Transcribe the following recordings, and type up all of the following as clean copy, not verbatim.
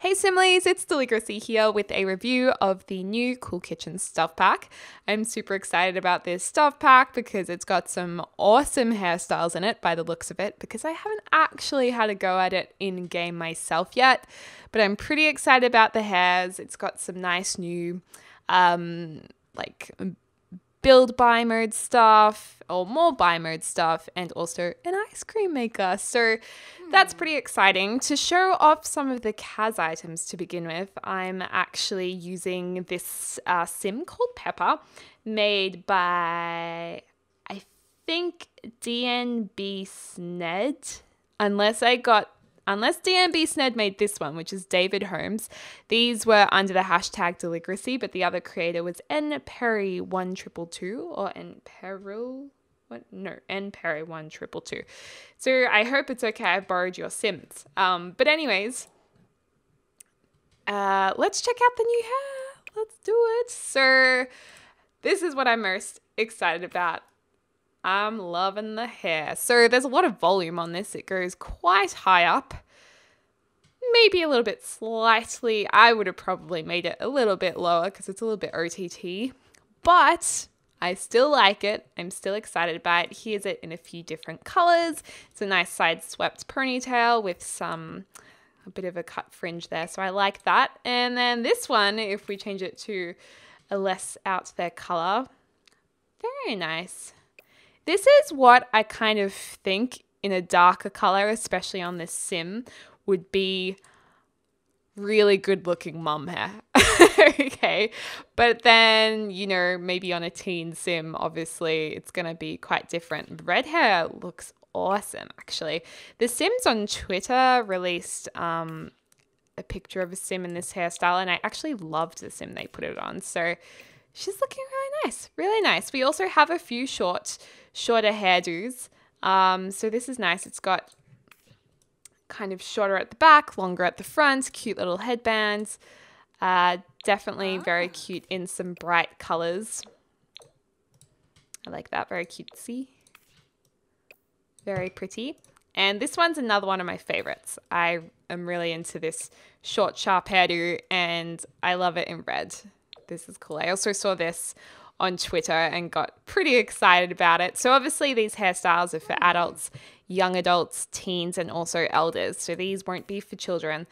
Hey Simlies, it's Deligracy here with a review of the new Cool Kitchen Stuff Pack. I'm super excited about this stuff pack because it's got some awesome hairstyles in it by the looks of it, because I haven't actually had a go at it in game myself yet, but I'm pretty excited about the hairs. It's got some nice new like build buy mode stuff, or more buy mode stuff, and also an ice cream maker. So that's pretty exciting. To show off some of the Kaz items to begin with, I'm actually using this sim called Pepper, made by, I think, DNB Sned, unless DMB Sned made this one, which is David Holmes. These were under the hashtag Deligracy, but the other creator was N Perry 122 or N Peril. What? No, N Perry 122. So I hope it's okay. I borrowed your Sims. But anyways, let's check out the new hair. Let's do it. So this is what I'm most excited about. I'm loving the hair. So there's a lot of volume on this. It goes quite high up, maybe a little bit slightly. I would have probably made it a little bit lower because it's a little bit OTT, but I still like it. I'm still excited by it. Here's it in a few different colors. It's a nice side swept ponytail with some, a bit of a cut fringe there. So I like that. And then this one, if we change it to a less out there color, very nice. This is what I kind of think in a darker color, especially on this sim, would be really good looking mum hair. Okay. But then, you know, maybe on a teen sim, obviously it's going to be quite different. Red hair looks awesome, actually. The Sims on Twitter released a picture of a sim in this hairstyle, and I actually loved the sim they put it on. So she's looking really nice, really nice. We also have a few shorter hairdos. So this is nice. It's got kind of shorter at the back, longer at the front, cute little headbands. Definitely very cute in some bright colors. I like that, very cutesy. Very pretty. And this one's another one of my favorites. I am really into this short, sharp hairdo, and I love it in red. This is cool. I also saw this on Twitter and got pretty excited about it. So obviously these hairstyles are for adults, young adults, teens, and also elders. So these won't be for children.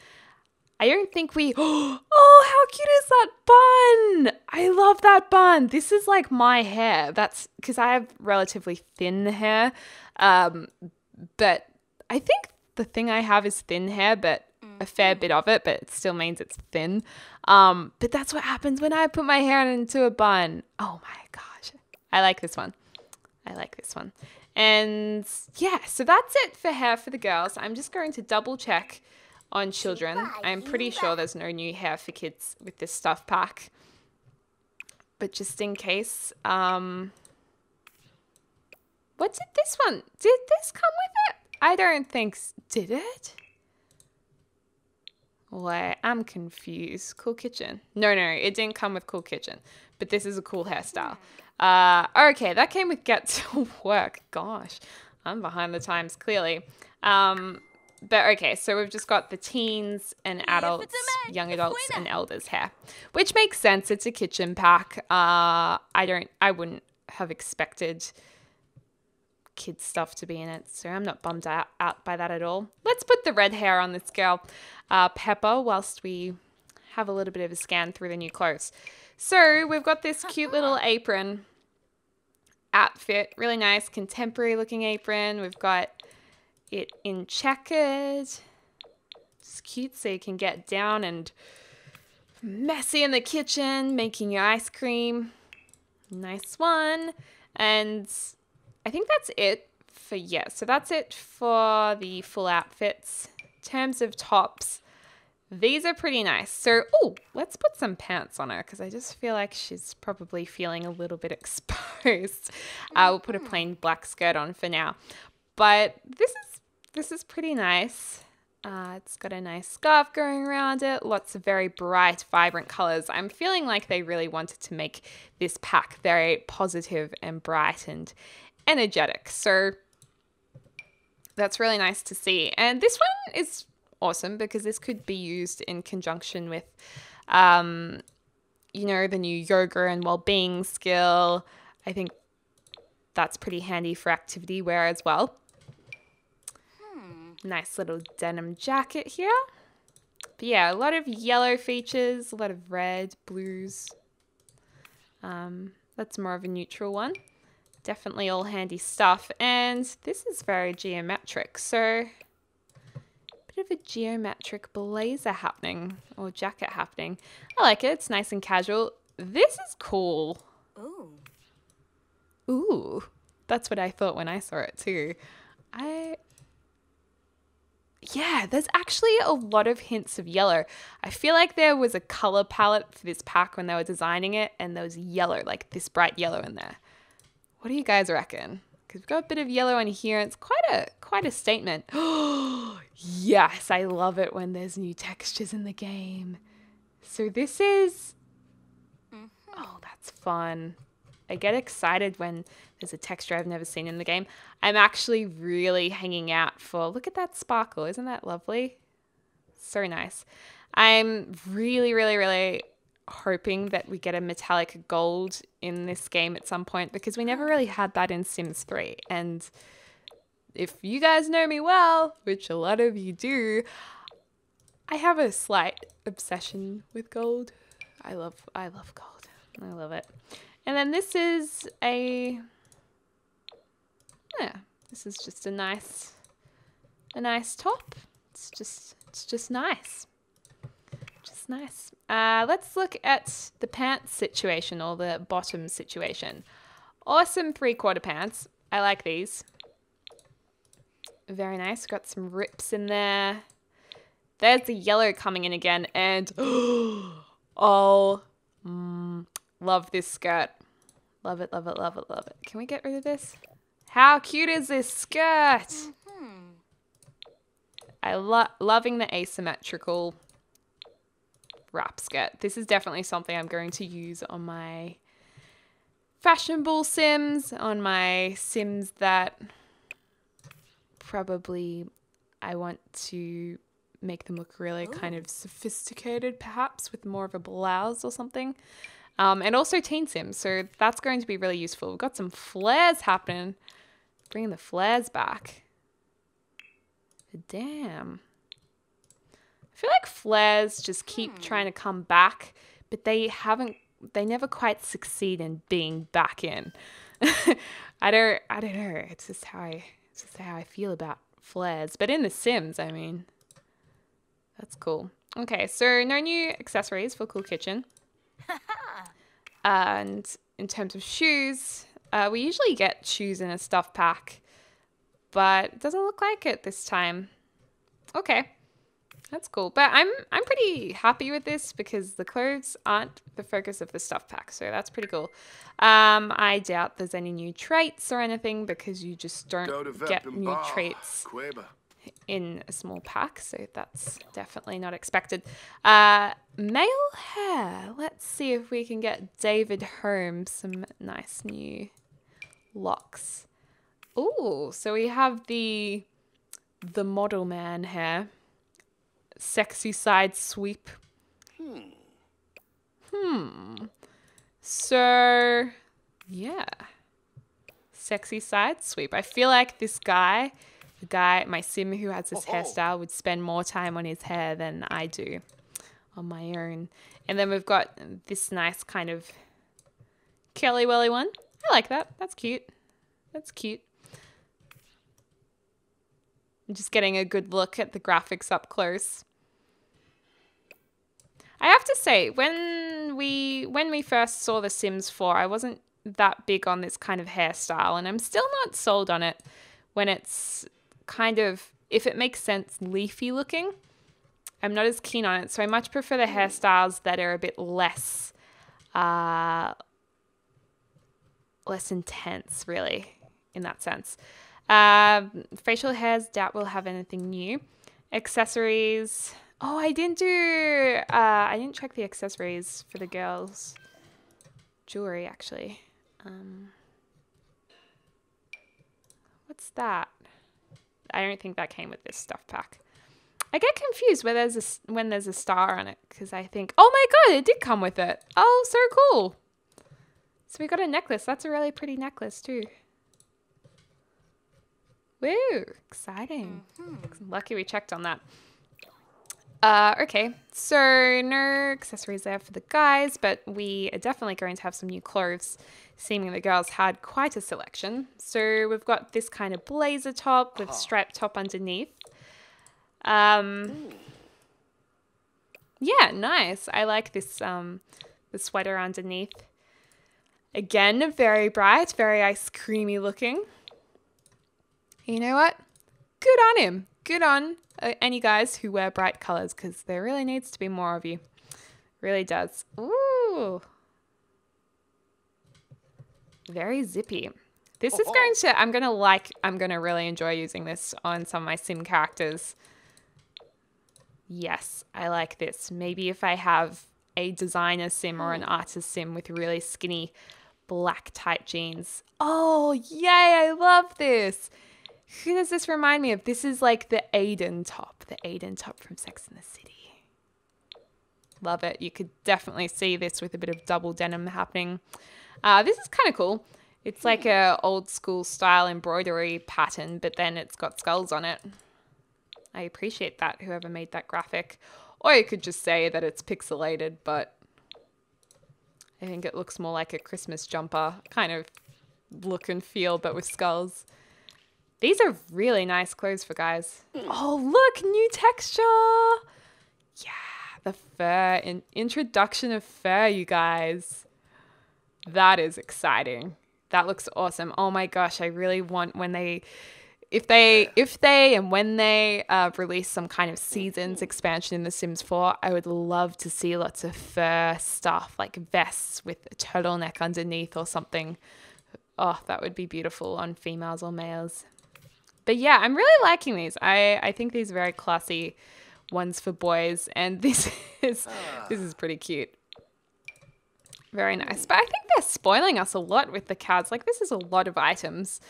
I don't think we, oh, how cute is that bun? I love that bun. This is like my hair. That's because I have relatively thin hair. But I think the thing I have is thin hair, but a fair bit of it, but it still means it's thin. But that's what happens when I put my hair into a bun. Oh my gosh. I like this one. I like this one. And yeah, so that's it for hair for the girls. I'm just going to double check on children. I'm pretty sure there's no new hair for kids with this stuff pack, but just in case, what did this one? Did this come with it? I don't think, did it? Wait, I'm confused. Cool Kitchen. No, it didn't come with Cool Kitchen, but this is a cool hairstyle. Okay, that came with Get to Work. Gosh, I'm behind the times, clearly. But okay, so we've just got the teens and adults, young adults and elders hair, which makes sense. It's a kitchen pack. I wouldn't have expected kids stuff to be in it, so I'm not bummed out by that at all. Let's put the red hair on this girl, Pepper, whilst we have a little bit of a scan through the new clothes. So we've got this cute little apron outfit, really nice contemporary looking apron. We've got it in checkered. It's cute, so you can get down and messy in the kitchen, making your ice cream. Nice one. And I think that's it for, yeah, so that's it for the full outfits. In terms of tops, these are pretty nice. So, oh, let's put some pants on her because I just feel like she's probably feeling a little bit exposed. We'll put a plain black skirt on for now. But this is pretty nice. It's got a nice scarf going around it. Lots of very bright, vibrant colors. I'm feeling like they really wanted to make this pack very positive and bright and energetic. So that's really nice to see. And this one is awesome, because this could be used in conjunction with, you know, the new yoga and well-being skill. I think that's pretty handy for activity wear as well. Nice little denim jacket here. But yeah, a lot of yellow features, a lot of red, blues. That's more of a neutral one. Definitely all handy stuff. And this is very geometric, so a bit of a geometric blazer happening, or jacket happening. I like it. It's nice and casual. This is cool. Ooh. Ooh. That's what I thought when I saw it too. Yeah, there's actually a lot of hints of yellow. I feel like there was a color palette for this pack when they were designing it, and there was yellow, like this bright yellow in there. What do you guys reckon? Because we've got a bit of yellow in here, and it's quite a statement. Oh, yes, I love it when there's new textures in the game. So this is... Oh, that's fun. I get excited when there's a texture I've never seen in the game. I'm actually really hanging out for... Look at that sparkle. Isn't that lovely? So nice. I'm really, really, really hoping that we get a metallic gold in this game at some point, because we never really had that in Sims 3. And if you guys know me well, which a lot of you do, I have a slight obsession with gold. I love gold. I love it. And then this is a, yeah, this is just a nice top. It's just nice. Just nice. Let's look at the pants situation, or the bottom situation. Awesome 3/4 pants. I like these. Very nice. Got some rips in there. There's the yellow coming in again, and oh, love this skirt. Love it, love it, love it, love it. Can we get rid of this? How cute is this skirt? Mm-hmm. Loving the asymmetrical wrap skirt. This is definitely something I'm going to use on my fashionable Sims, on my Sims that probably I want to make them look really kind of sophisticated, perhaps with more of a blouse or something. And also teen Sims, so that's going to be really useful. We've got some flares happening. Bringing the flares back. Damn. I feel like flares just keep trying to come back, but they never quite succeed in being back in. I don't know. It's just how I feel about flares. But in The Sims, I mean, that's cool. Okay, so no new accessories for Cool Kitchen. And in terms of shoes, we usually get shoes in a stuff pack, but it doesn't look like it this time. Okay, that's cool. But I'm pretty happy with this, because the clothes aren't the focus of the stuff pack, so that's pretty cool. I doubt there's any new traits or anything, because you just don't get new traits in a small pack, so that's definitely not expected. Male hair. Let's see if we can get David Holmes some nice new locks. Oh, so we have the model man hair. Sexy side sweep. So, yeah. Sexy side sweep. I feel like this guy... The guy, my sim who has this hairstyle, would spend more time on his hair than I do on my own. And then we've got this nice kind of curly welly one. I like that. That's cute. That's cute. I'm just getting a good look at the graphics up close. I have to say, when we first saw The Sims 4, I wasn't that big on this kind of hairstyle, and I'm still not sold on it when it's kind of, if it makes sense, leafy looking. I'm not as keen on it, so I much prefer the hairstyles that are a bit less, less intense, really, in that sense. Facial hairs, doubt we'll have anything new. Accessories. Oh, I didn't check the accessories for the girls' jewelry, actually. What's that? I don't think that came with this stuff pack. I get confused when there's a star on it, because I think, oh my god, it did come with it. Oh, so cool. So we got a necklace. That's a really pretty necklace too. Woo, exciting. Mm-hmm. Lucky we checked on that. Okay, so no accessories there for the guys, but we are definitely going to have some new clothes, seeming the girls had quite a selection. So we've got this kind of blazer top with striped top underneath. Yeah, nice. I like this the sweater underneath. Again, very bright, very ice creamy looking. You know what? Good on him. Good on any guys who wear bright colors, because there really needs to be more of you. Really does. Ooh. Very zippy. This is going to, I'm going to really enjoy using this on some of my sim characters. Yes, I like this. Maybe if I have a designer sim or an artist sim with really skinny black tight jeans. Oh, yay, I love this. Who does this remind me of? This is like the Aiden top from Sex and the City. Love it. You could definitely see this with a bit of double denim happening. This is kind of cool. It's like a old school style embroidery pattern, but then it's got skulls on it. I appreciate that, whoever made that graphic. Or you could just say that it's pixelated, but I think it looks more like a Christmas jumper kind of look and feel, but with skulls. These are really nice clothes for guys. Oh, look, new texture. Yeah, the fur, an introduction of fur, you guys. That is exciting. That looks awesome. Oh my gosh, I really want when they, when they release some kind of seasons expansion in The Sims 4, I would love to see lots of fur stuff, like vests with a turtleneck underneath or something. Oh, that would be beautiful on females or males. But yeah, I'm really liking these. I think these are very classy ones for boys, and this is pretty cute. Very nice. But I think they're spoiling us a lot with the cards. Like, this is a lot of items.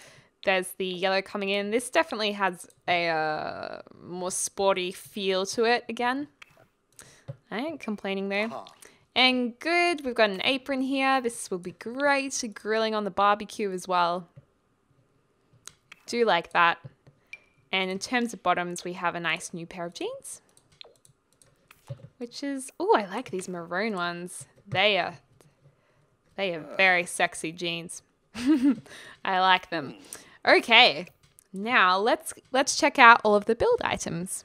There's the yellow coming in. This definitely has a more sporty feel to it again. I ain't complaining though. And good, we've got an apron here. This will be great. Grilling on the barbecue as well. Do like that. And in terms of bottoms, we have a nice new pair of jeans, which is, oh, I like these maroon ones. They are very sexy jeans. I like them. Okay, now let's check out all of the build items.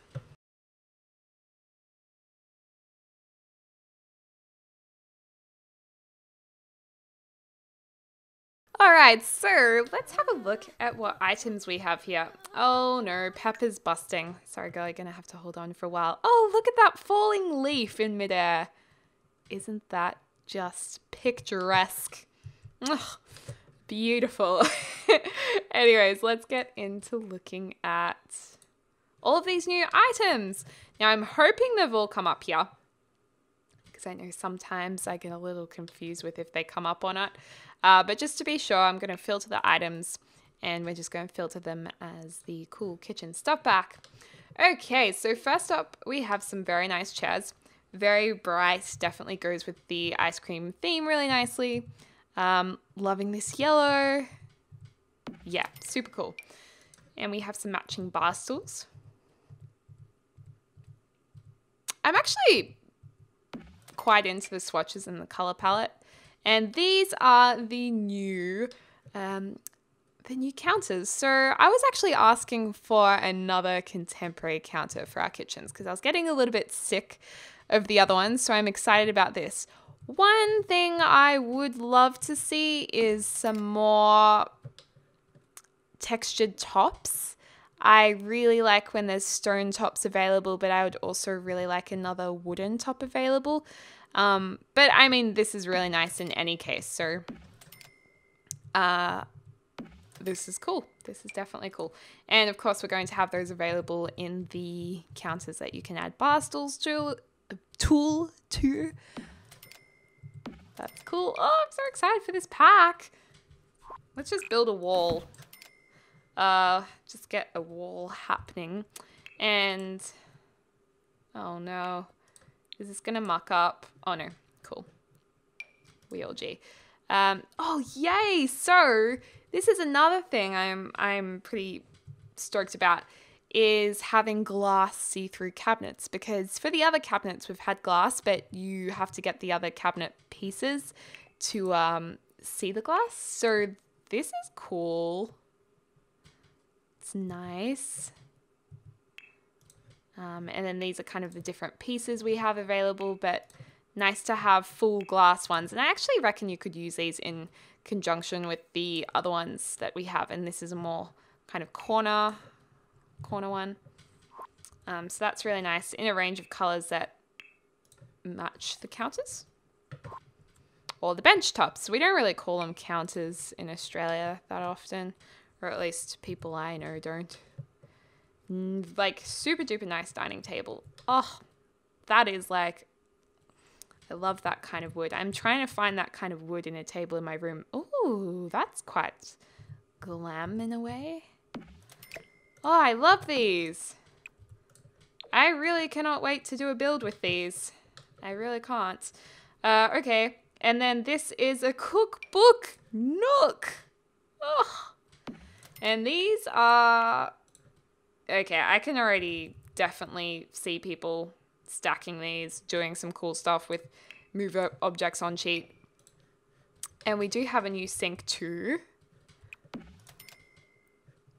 All right, so let's have a look at what items we have here. Oh no, Pepper's busting. Sorry, girl, you're gonna have to hold on for a while. Oh, look at that falling leaf in midair. Isn't that just picturesque? Ugh, beautiful. Anyways, let's get into looking at all of these new items. Now, I'm hoping they've all come up here, because I know sometimes I get a little confused with if they come up or not. But just to be sure, I'm going to filter the items, and we're just going to filter them as the Cool Kitchen Stuff Pack. Okay, so first up, we have some very nice chairs. Very bright, definitely goes with the ice cream theme really nicely. Loving this yellow. Yeah, super cool. And we have some matching bar stools. I'm actually quite into the swatches and the color palette. And these are the new counters. So I was actually asking for another contemporary counter for our kitchens, because I was getting a little bit sick of the other ones. So I'm excited about this. One thing I would love to see is some more textured tops. I really like when there's stone tops available, but I would also really like another wooden top available. But I mean, this is really nice in any case. So, this is cool. This is definitely cool. And of course, we're going to have those available in the counters that you can add bar stools to, tool to. That's cool. Oh, I'm so excited for this pack. Let's just build a wall. Just get a wall happening. And Oh no. Is this gonna muck up? Oh no. Cool. WLG. Oh yay! So this is another thing I'm pretty stoked about, is having glass see-through cabinets, because for the other cabinets we've had glass, but you have to get the other cabinet pieces to see the glass. So this is cool. It's nice. And then these are kind of the different pieces we have available, but nice to have full glass ones. And I actually reckon you could use these in conjunction with the other ones that we have. And this is a more kind of corner one. So that's really nice, in a range of colors that match the counters or the bench tops. We don't really call them counters in Australia that often, or at least people I know don't. Like super duper nice dining table. Oh, that is like, I love that kind of wood. I'm trying to find that kind of wood in a table in my room. Ooh, that's quite glam in a way. Oh, I love these. I really cannot wait to do a build with these. I really can't. Okay, and then this is a cookbook nook. Oh, and these are... Okay, I can already definitely see people stacking these, doing some cool stuff with move objects on sheet. And we do have a new sink too.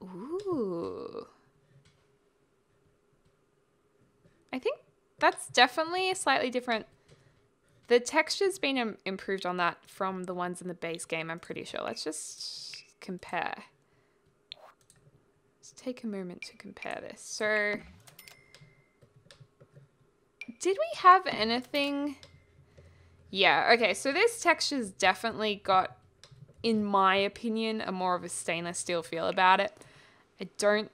Ooh. I think that's definitely a slightly different. The texture's been improved on that from the ones in the base game, I'm pretty sure. Let's just compare. Let's take a moment to compare this. So, did we have anything? Yeah, okay, so this texture's definitely got, in my opinion, a more of a stainless steel feel about it. I don't,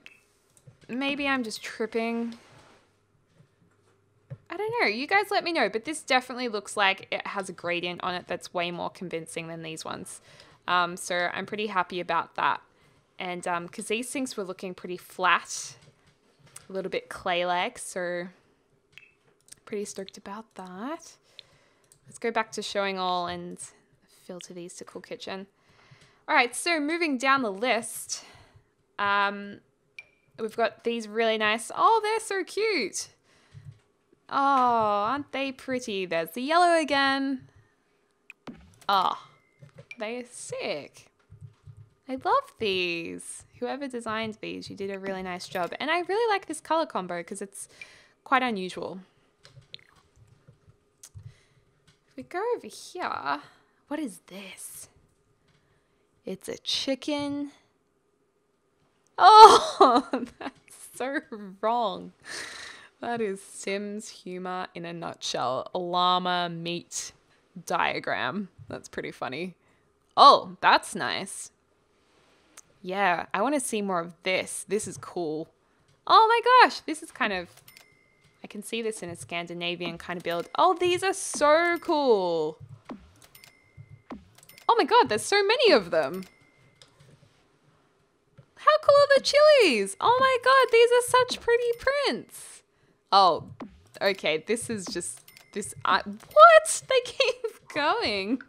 maybe I'm just tripping. I don't know, you guys let me know, but this definitely looks like it has a gradient on it that's way more convincing than these ones. So I'm pretty happy about that. And because these sinks were looking pretty flat, a little bit clay-like, so pretty stoked about that. Let's go back to showing all and filter these to Cool Kitchen. All right, so moving down the list, we've got these really nice, oh, they're so cute. Oh, aren't they pretty? There's the yellow again. Oh, they are sick. I love these. Whoever designed these, you did a really nice job. And I really like this color combo because it's quite unusual. If we go over here, what is this? It's a chicken. Oh, that's so wrong. That is Sims humor in a nutshell. Llama meat diagram. That's pretty funny. Oh, that's nice. Yeah, I want to see more of this. This is cool. Oh my gosh, this is kind of... I can see this in a Scandinavian kind of build. Oh, these are so cool. Oh my god, there's so many of them. How cool are the chilies? Oh my god, these are such pretty prints. Oh, okay, this is just... this. What? They keep going.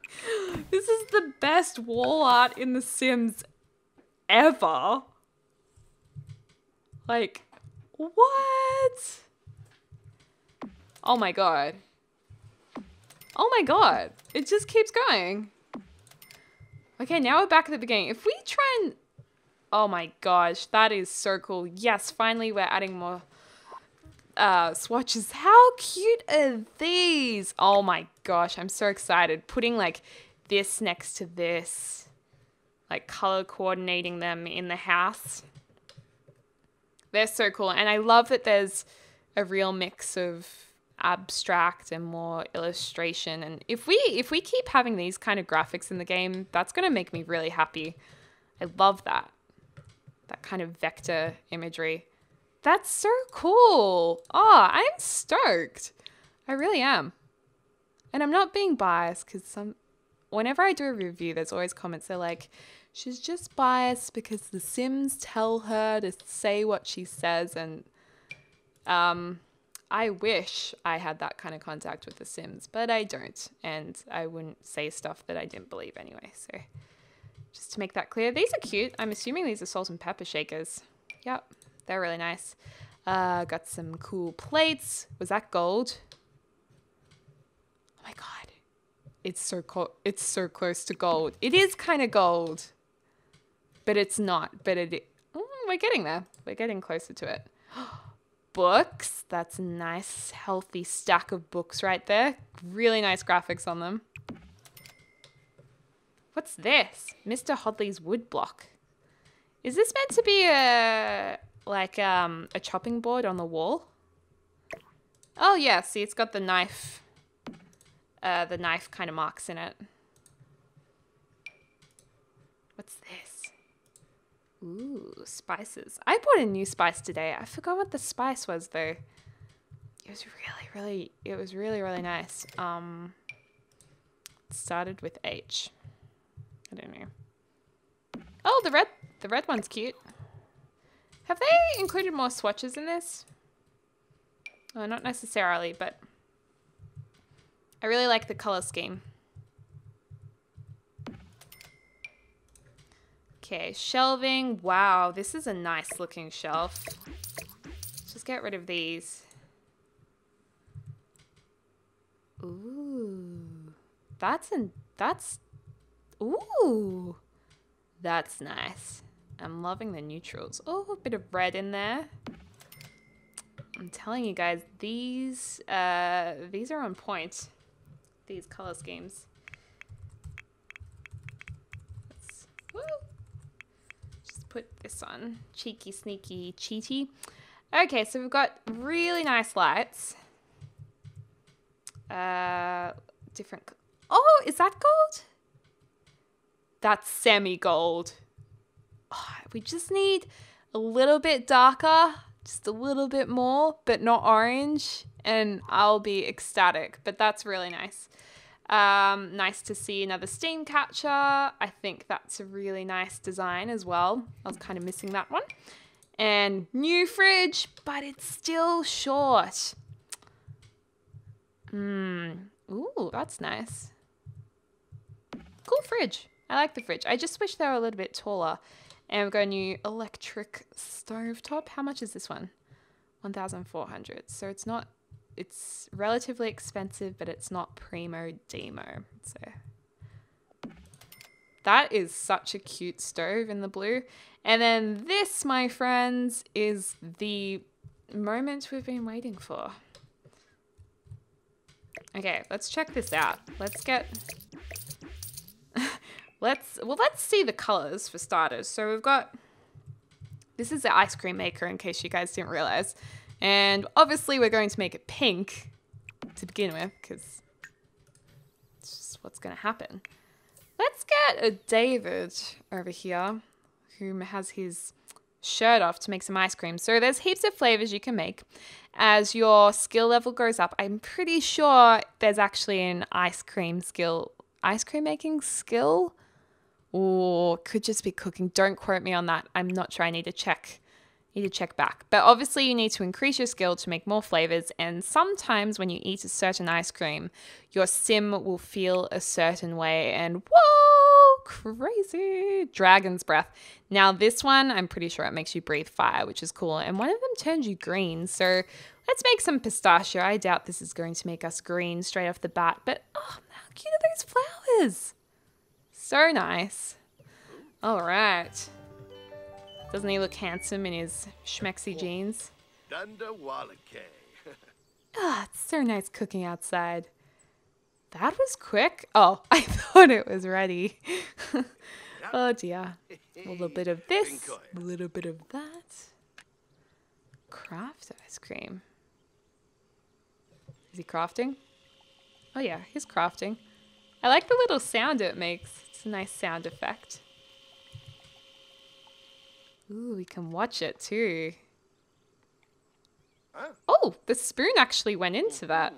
This is the best wall art in The Sims ever. Like, what? Oh my god. Oh my god. It just keeps going. Okay, now we're back at the beginning. If we try and... Oh my gosh, that is so cool. Yes, finally we're adding more swatches. How cute are these? Oh my gosh, I'm so excited. Putting like this next to this, like color coordinating them in the house. They're so cool. And I love that there's a real mix of abstract and more illustration. And if we keep having these kind of graphics in the game, that's gonna make me really happy. I love that. That kind of vector imagery. That's so cool. Oh, I'm stoked. I really am. And I'm not being biased because whenever I do a review, there's always comments that are like, she's just biased because The Sims tell her to say what she says. And I wish I had that kind of contact with The Sims, but I don't, and I wouldn't say stuff that I didn't believe anyway, so just to make that clear. These are cute. I'm assuming these are salt and pepper shakers. Yep, they're really nice. Got some cool plates. Was that gold? Oh my god. It's so it's so close to gold. It is kind of gold, but it's not. But it, we're getting there. We're getting closer to it. Books. That's a nice, healthy stack of books right there. Really nice graphics on them. What's this? Mr. Hodley's wood block. Is this meant to be a a chopping board on the wall? Oh yeah. See, it's got the knife. The knife kind of marks in it. What's this? Ooh, spices. I bought a new spice today. I forgot what the spice was though. It was really nice. It started with H. I don't know. Oh, the red one's cute. Have they included more swatches in this? Well, not necessarily, but I really like the color scheme. Okay, shelving. Wow, this is a nice looking shelf. Let's just get rid of these. Ooh, ooh, that's nice. I'm loving the neutrals. Oh, a bit of red in there. I'm telling you guys, these are on point. These color schemes. Let's, woo, just put this on. Cheeky, sneaky, cheaty. Okay, so we've got really nice lights. Different. Oh, is that gold? That's semi-gold. Oh, we just need a little bit darker, just a little bit more, but not orange. And I'll be ecstatic, but that's really nice. Nice to see another steam catcher. I think that's a really nice design as well. I was kind of missing that one. And new fridge, but it's still short. Ooh, that's nice. Cool fridge. I like the fridge. I just wish they were a little bit taller. And we've got a new electric stovetop. How much is this one? 1,400. So it's not, it's relatively expensive, but it's not primo demo. So that is such a cute stove in the blue. And then this, my friends, is the moment we've been waiting for. Okay, let's check this out. Let's get... Let's see the colors for starters. So we've got, this is the ice cream maker in case you guys didn't realize. And obviously we're going to make it pink to begin with because it's just what's going to happen. Let's get a David over here who has his shirt off to make some ice cream. So there's heaps of flavors you can make. As your skill level goes up, I'm pretty sure there's actually an ice cream making skill. Or could just be cooking. Don't quote me on that. I'm not sure. I need to check. Back. But obviously you need to increase your skill to make more flavors. And sometimes when you eat a certain ice cream, your sim will feel a certain way. And whoa, crazy. Dragon's breath. Now this one, I'm pretty sure it makes you breathe fire, which is cool. And one of them turns you green. So let's make some pistachio. I doubt this is going to make us green straight off the bat. But oh, how cute are those flowers? So nice. All right. Doesn't he look handsome in his schmexy jeans? Oh, it's so nice cooking outside. That was quick. Oh, I thought it was ready. Oh dear. A little bit of this, a little bit of that. Craft ice cream. Is he crafting? Oh yeah, he's crafting. I like the little sound it makes. It's a nice sound effect. Ooh, we can watch it too. Huh? Oh, the spoon actually went into that.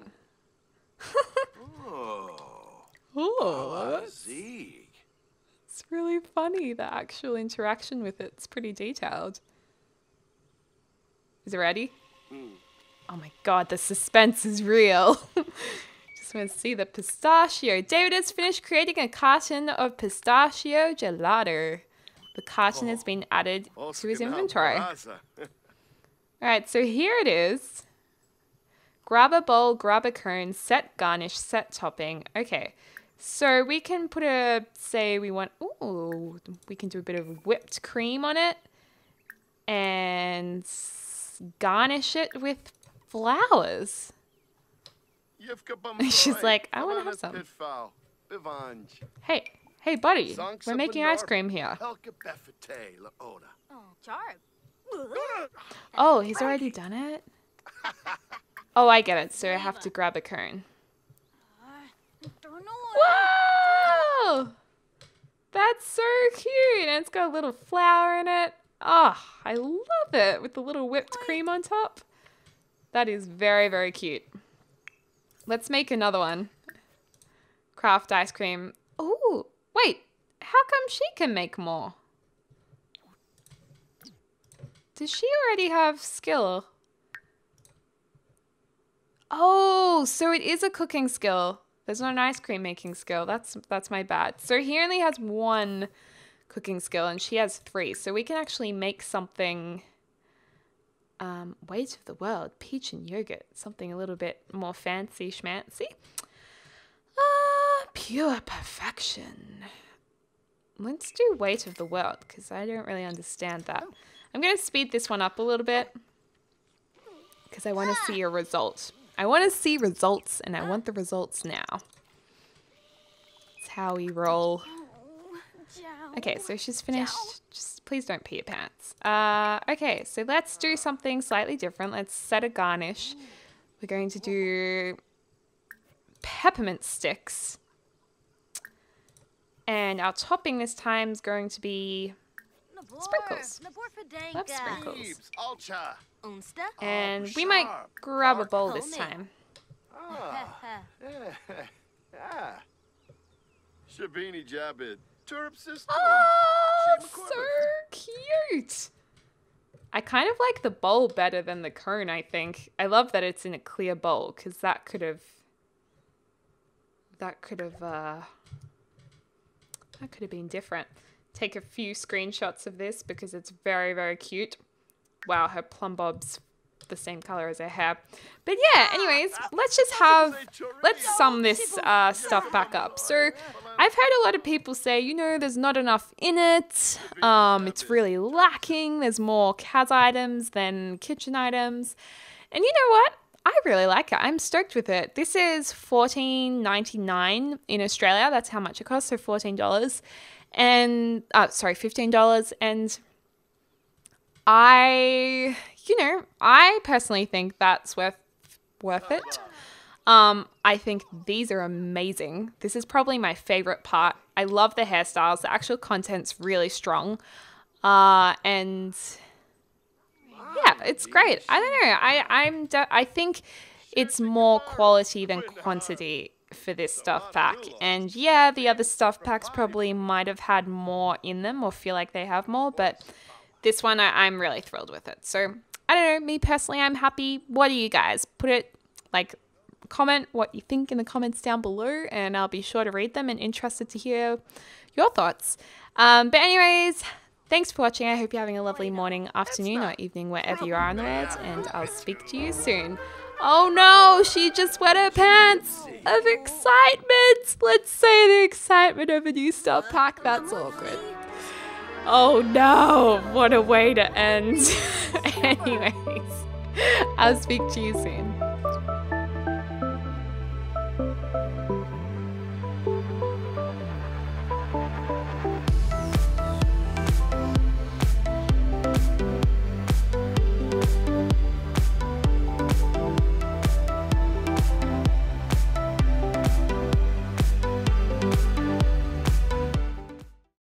Oh, it's really funny, the actual interaction with it. It's pretty detailed. Is it ready? Oh my god, the suspense is real. Just want to see the pistachio. David has finished creating a carton of pistachio gelato. The carton has been added to his inventory. Alright, so here it is. Grab a bowl, grab a cone, set garnish, set topping. Okay, so we can put a, say we want, ooh, we can do a bit of whipped cream on it and garnish it with flowers. She's like, I want to have some. Hey, hey buddy, we're making ice cream here. Oh, he's already done it? Oh, I get it. So I have to grab a cone. Whoa! That's so cute. And it's got a little flower in it. Oh, I love it with the little whipped cream on top. That is very, very cute. Let's make another one. Craft ice cream. Oh, wait. How come she can make more? Does she already have skill? Oh, so it is a cooking skill. There's not an ice cream making skill. That's my bad. So he only has one cooking skill and she has three. So we can actually make something, weight of the world, peach and yogurt. Something a little bit more fancy schmancy. Pure perfection. Let's do weight of the world because I don't really understand that. I'm going to speed this one up a little bit because I want to see a result. I want to see results, and I want the results now. That's how we roll. Okay, so she's finished. Just please don't pee your pants. Okay, so let's do something slightly different. Let's set a garnish. We're going to do peppermint sticks. And our topping this time is going to be sprinkles. Love sprinkles. And we might grab a bowl this time. Oh, so cute! I kind of like the bowl better than the cone, I think. I love that it's in a clear bowl, because that could have been different. Take a few screenshots of this because it's very, very cute. Wow, her plum bob's the same color as her hair. But yeah, anyways, let's sum this stuff back up. So I've heard a lot of people say, you know, there's not enough in it. It's really lacking. There's more Kaz items than kitchen items. And you know what? I really like it. I'm stoked with it. This is $14.99 in Australia. That's how much it costs. So $14. And, sorry, $15. And I, you know, I personally think that's worth it. I think these are amazing. This is probably my favorite part. I love the hairstyles. The actual content's really strong. And yeah, it's great. I don't know. I think it's more quality than quantity for this stuff pack, and yeah, the other stuff packs probably might have had more in them or feel like they have more, but this one I'm really thrilled with it. So I don't know, me personally, I'm happy. What do you guys put it like? Comment what you think in the comments down below, and I'll be sure to read them and interested to hear your thoughts. But anyways, thanks for watching. I hope you're having a lovely morning, afternoon, or evening wherever you are in the world, and I'll speak to you soon. Oh no, she just wet her pants of excitement. Let's say the excitement of a new stuff pack. That's awkward. Oh no, what a way to end. Anyways, I'll speak to you soon.